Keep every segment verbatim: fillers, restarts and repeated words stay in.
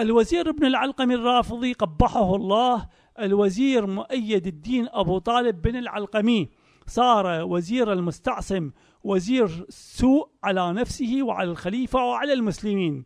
الوزير بن العلقمي الرافضي قبحه الله، الوزير مؤيد الدين أبو طالب بن العلقمي صار وزير المستعصم، وزير سوء على نفسه وعلى الخليفة وعلى المسلمين،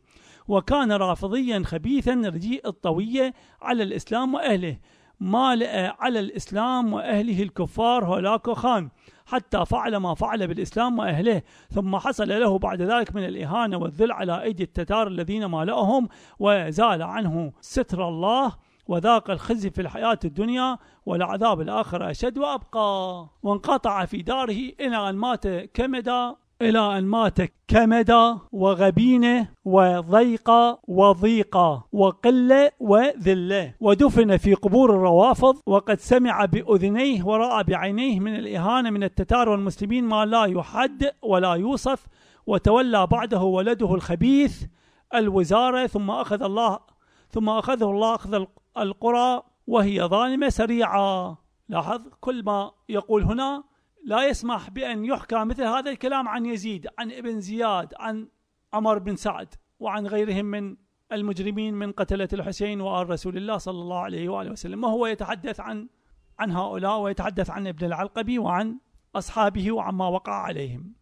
وكان رافضيا خبيثا رديء الطوية على الإسلام وأهله، مالأ على الإسلام وأهله الكفار هولاكو خان حتى فعل ما فعل بالإسلام وأهله، ثم حصل له بعد ذلك من الإهانة والذل على أيدي التتار الذين مالأهم، وزال عنه ستر الله، وذاق الخزي في الحياة الدنيا والعذاب الآخرة أشد وأبقى. وانقطع في داره إلى أن مات كمدا إلى أن مات كمدا وغبينة وضيقة وضيقة وقلة وذلة، ودفن في قبور الروافض، وقد سمع بأذنيه ورأى بعينيه من الإهانة من التتار والمسلمين ما لا يحد ولا يوصف. وتولى بعده ولده الخبيث الوزارة، ثم أخذ الله ثم أخذه الله أخذ القرى وهي ظالمة سريعة. لاحظ كل ما يقول هنا لا يسمح بأن يحكى مثل هذا الكلام عن يزيد، عن ابن زياد، عن عمر بن سعد، وعن غيرهم من المجرمين من قتلة الحسين وآل رسول الله صلى الله عليه وآله وسلم. وهو يتحدث عن عن هؤلاء، ويتحدث عن ابن العلقمي وعن أصحابه وعما وقع عليهم.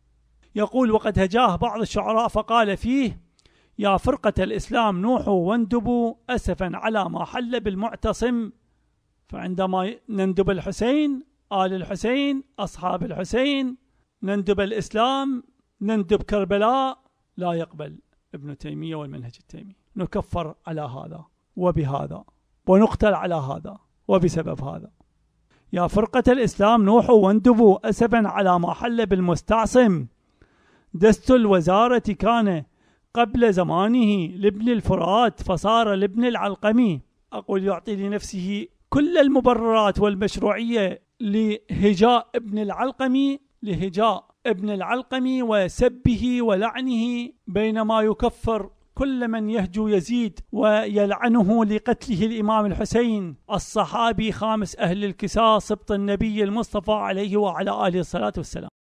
يقول: وقد هجاه بعض الشعراء فقال فيه: يا فرقة الإسلام نوحوا واندبوا أسفا على ما حل بالمعتصم، فعندما نندب الحسين آل الحسين أصحاب الحسين، نندب الإسلام، نندب كربلاء، لا يقبل ابن تيمية والمنهج التيمي، نكفر على هذا وبهذا ونقتل على هذا وبسبب هذا. يا فرقة الإسلام نوحوا واندبوا أسفا على ما حل بالمستعصم، دست الوزارة كان قبل زمانه لابن الفرات فصار لابن العلقمي. أقول يعطي لنفسه كل المبررات والمشروعية لهجاء ابن العلقمي لهجاء ابن العلقمي وسبه ولعنه، بينما يكفر كل من يهجو يزيد ويلعنه لقتله الإمام الحسين الصحابي خامس أهل الكساء سبط النبي المصطفى عليه وعلى آله الصلاة والسلام.